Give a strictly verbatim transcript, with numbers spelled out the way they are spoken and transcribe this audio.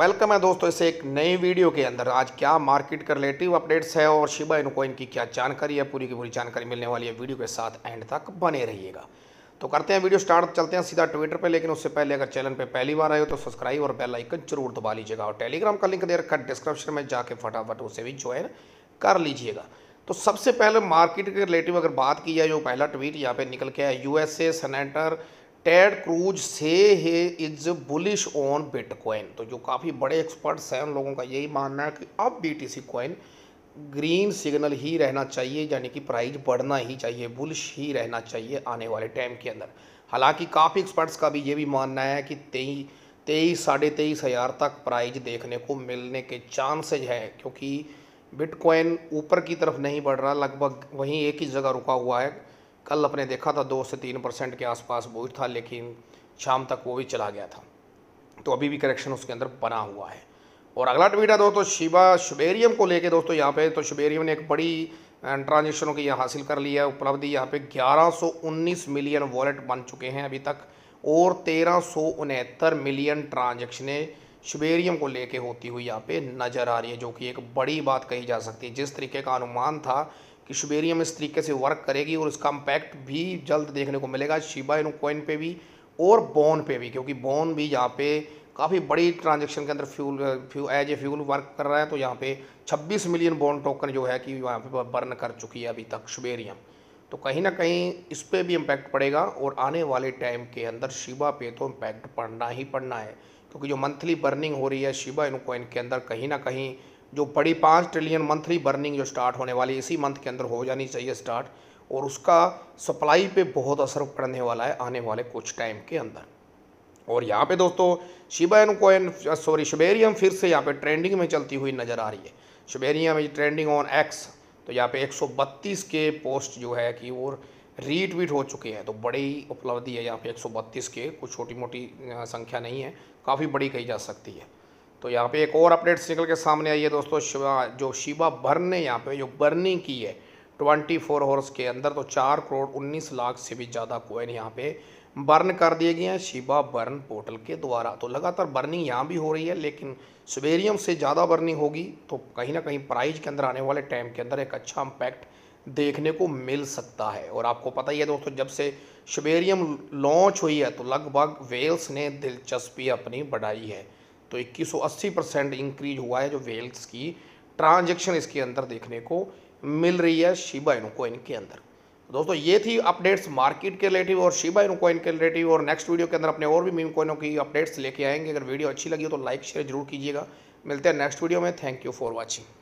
Welcome है दोस्तों इसे एक नई वीडियो के अंदर। आज क्या मार्केट के रिलेटिव अपडेट्स है और शिबा इनु कॉइन की क्या जानकारी है, पूरी की पूरी जानकारी मिलने वाली है। वीडियो के साथ एंड तक बने रहिएगा। तो करते हैं वीडियो स्टार्ट, चलते हैं सीधा ट्विटर पे। लेकिन उससे पहले अगर चैनल पे पहली बार आए हो तो सब्सक्राइब और बेल आइकन जरूर दबा लीजिएगा और टेलीग्राम का लिंक दे रखा है डिस्क्रिप्शन में, जाके फटाफट उसे भी ज्वाइन कर लीजिएगा। तो सबसे पहले मार्केट के रिलेटिव अगर बात की जाए, जो पहला ट्वीट यहाँ पे निकल के आया, यूएसए सेनेटर टेड क्रूज से है इज बुलिश ऑन बिटकॉइन। तो जो काफ़ी बड़े एक्सपर्ट्स हैं उन लोगों का यही मानना है कि अब बीटीसी कॉइन ग्रीन सिग्नल ही रहना चाहिए, यानी कि प्राइस बढ़ना ही चाहिए, बुलिश ही रहना चाहिए आने वाले टाइम के अंदर। हालांकि काफ़ी एक्सपर्ट्स का भी ये भी मानना है कि तेईस तेईस साढ़े तेईस हज़ार तक प्राइस देखने को मिलने के चांसेज हैं, क्योंकि बिटकॉइन ऊपर की तरफ नहीं बढ़ रहा, लगभग वहीं एक ही जगह रुका हुआ है। कल अपने देखा था दो से तीन परसेंट के आसपास बूस्ट था, लेकिन शाम तक वो भी चला गया था, तो अभी भी करेक्शन उसके अंदर बना हुआ है। और अगला ट्वीट है दोस्तों शिबा शिबेरियम को लेके। दोस्तों यहाँ पे तो शिबेरियम ने एक बड़ी ट्रांजेक्शनों की यहाँ हासिल कर ली है उपलब्धि। यहाँ पे ग्यारह सौ उन्नीस मिलियन वॉलेट बन चुके हैं अभी तक और तेरह सौ उनहत्तर मिलियन ट्रांजेक्शनें शिबेरियम को लेके होती हुई यहाँ पे नज़र आ रही है, जो कि एक बड़ी बात कही जा सकती है। जिस तरीके का अनुमान था कि शिबेरियम इस तरीके से वर्क करेगी और इसका इम्पैक्ट भी जल्द देखने को मिलेगा शिबा इनु कॉइन पे भी और बोन पे भी, क्योंकि बोन भी यहाँ पे काफ़ी बड़ी ट्रांजेक्शन के अंदर fuel few as a fuel work कर रहा है। तो यहाँ पे छब्बीस मिलियन बोन टोकन जो है कि यहाँ पे बर्न कर चुकी है अभी तक शिबेरियम। तो कहीं ना कहीं इस पर भी इम्पैक्ट पड़ेगा और आने वाले टाइम के अंदर शिबा पे तो इम्पैक्ट पड़ना ही पड़ना है, क्योंकि जो मंथली बर्निंग हो रही है शिबा इनु कॉइन के अंदर, कहीं ना कहीं जो बड़ी पाँच ट्रिलियन मंथली बर्निंग जो स्टार्ट होने वाली इसी मंथ के अंदर हो जानी चाहिए स्टार्ट, और उसका सप्लाई पे बहुत असर पड़ने वाला है आने वाले कुछ टाइम के अंदर। और यहाँ पे दोस्तों Shiba Inu coin sorry Shibarium फिर से यहाँ पे ट्रेंडिंग में चलती हुई नज़र आ रही है। Shibarium is trending on X, तो यहाँ पे एक सौ बत्तीस के पोस्ट जो है कि वो रीट्वीट हो चुके हैं, तो बड़ी उपलब्धि है यहाँ पे एक सौ बत्तीस के। कुछ छोटी मोटी संख्या नहीं है, काफ़ी बड़ी कही जा सकती है। तो यहाँ पे एक और अपडेट्स निकल के सामने आई है दोस्तों, शिबा जो शिबा बर्न ने यहाँ पे जो बर्निंग की है चौबीस आवर्स के अंदर, तो चार करोड़ उन्नीस लाख से भी ज़्यादा कॉइन यहाँ पे बर्न कर दिए गए हैं शिबा बर्न पोर्टल के द्वारा। तो लगातार बर्निंग यहाँ भी हो रही है, लेकिन शिबेरियम से ज़्यादा बर्निंग होगी तो कहीं ना कहीं प्राइस के अंदर आने वाले टाइम के अंदर एक अच्छा इम्पैक्ट देखने को मिल सकता है। और आपको पता ही है दोस्तों, जब से शिबेरियम लॉन्च हुई है तो लगभग वेल्स ने दिलचस्पी अपनी बढ़ाई है, तो इक्कीस सौ अस्सी परसेंट इंक्रीज हुआ है जो वेल्स की ट्रांजेक्शन इसके अंदर देखने को मिल रही है शिबा इनु कॉइन के अंदर। दोस्तों ये थी अपडेट्स मार्केट के रिलेटिव और शिबा इनु कॉइन के रिलेटिव, और नेक्स्ट वीडियो के अंदर अपने और भी मीम कॉइनों की अपडेट्स लेके आएंगे। अगर वीडियो अच्छी लगी हो तो लाइक शेयर जरूर कीजिएगा। मिलते हैं नेक्स्ट वीडियो में। Thank you for watching.